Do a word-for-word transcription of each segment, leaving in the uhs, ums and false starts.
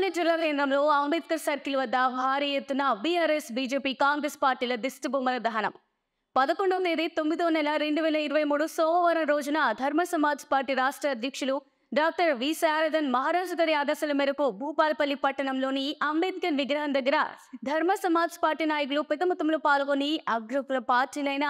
పాలిటల రంగంలో అంబేద్కర్ సర్కిల్ వద్ద భారీ ఎత్తున బీఆర్ఎస్ బీజేపీ కాంగ్రెస్ పార్టీల దిష్టి బొమ్మల దహనం. పదకొండవ తేదీ తొమ్మిదవ నెల రెండు వేల ఇరవై మూడు సోమవారం రోజున ధర్మ సమాజ్ పార్టీ రాష్ట్ర అధ్యక్షులు డాక్టర్ వి శారదన్ మహారాజు గారి ఆదేశాల మేరకు భూపాల్పల్లి పట్టణంలోని అంబేద్కర్ విగ్రహం దగ్గర ధర్మ సమాజ్ పార్టీ నాయకులు పెద్దమొత్తంలో పాల్గొని అగ్రకుల పార్టీలైన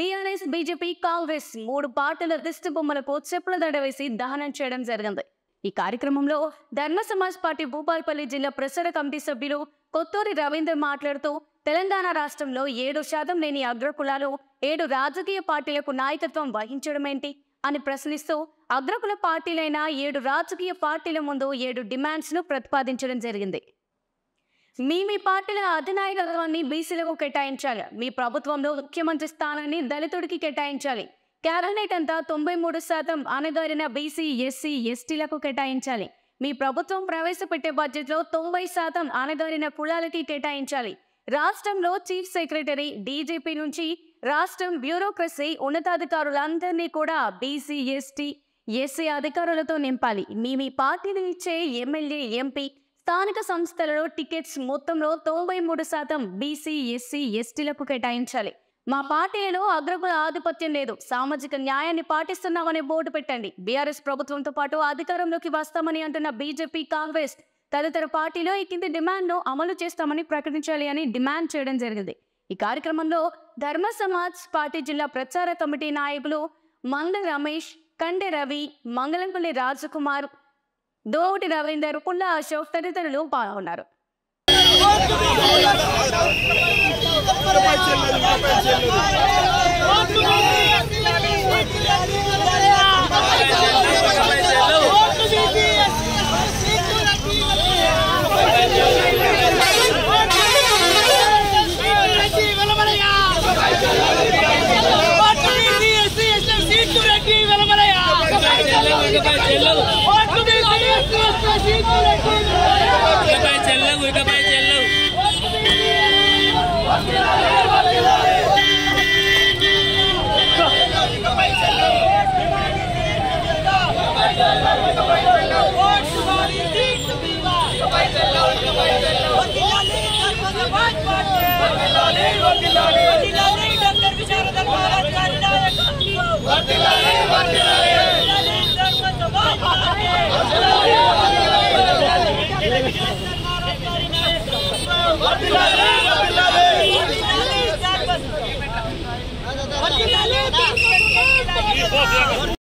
బీఆర్ఎస్ బీజేపీ కాంగ్రెస్ మూడు పార్టీల దిష్టి బొమ్మలకు చెప్పుల దండ వేసి దహనం చేయడం జరిగింది. ఈ కార్యక్రమంలో ధర్మ సమాజ్ పార్టీ భూపాల్పల్లి జిల్లా ప్రసార కమిటీ సభ్యులు కొత్తూరి రవీందర్ మాట్లాడుతూ, తెలంగాణ రాష్ట్రంలో ఏడు శాతం లేని అగ్రకులాలు ఏడు రాజకీయ పార్టీలకు నాయకత్వం వహించడమేంటి అని ప్రశ్నిస్తూ, అగ్రకుల పార్టీలైన ఏడు రాజకీయ పార్టీల ముందు ఏడు డిమాండ్స్ ను ప్రతిపాదించడం జరిగింది. మీ మీ పార్టీల అధినాయకత్వాన్ని బీసీలకు కేటాయించాలి. మీ ప్రభుత్వంలో ముఖ్యమంత్రి స్థానాన్ని దళితుడికి కేటాయించాలి. క్యాబినెట్ అంతా తొంభై మూడు శాతం అణగారిన బీసీ ఎస్సీ ఎస్టీలకు కేటాయించాలి. మీ ప్రభుత్వం ప్రవేశపెట్టే బడ్జెట్లో తొంభై శాతం అణగారిన కులాలకి కేటాయించాలి. రాష్ట్రంలో చీఫ్ సెక్రటరీ, డీజీపీ నుంచి రాష్ట్రం బ్యూరోక్రసీ ఉన్నతాధికారులందరినీ కూడా బీసీ ఎస్టీ ఎస్సీ అధికారులతో నింపాలి. మీ మీ పార్టీని ఇచ్చే ఎమ్మెల్యే, ఎంపీ, స్థానిక సంస్థలలో టికెట్స్ మొత్తంలో తొంభై మూడు శాతం బీసీ ఎస్సీ ఎస్టీలకు కేటాయించాలి. మా పార్టీలో అగ్రకుల ఆధిపత్యం లేదు. సామాజిక న్యాయాన్ని పాటిస్తున్నామని బోర్డు పెట్టండి. బీఆర్ఎస్ ప్రభుత్వంతో పాటు అధికారంలోకి వస్తామని అంటున్న బీజేపీ, కాంగ్రెస్ తదితర పార్టీలో ఈ కింది డిమాండ్ను అమలు చేస్తామని ప్రకటించాలి అని డిమాండ్ చేయడం జరిగింది. ఈ కార్యక్రమంలో ధర్మ సమాజ్ పార్టీ జిల్లా ప్రచార కమిటీ నాయకులు మంగళ రమేష్, కండె రవి, మంగళంపల్లి రాజకుమార్, దోవుటి రవీందర్, పుల్లా అశోక్ తదితరులు పాల్గొన్నారు. What do they do?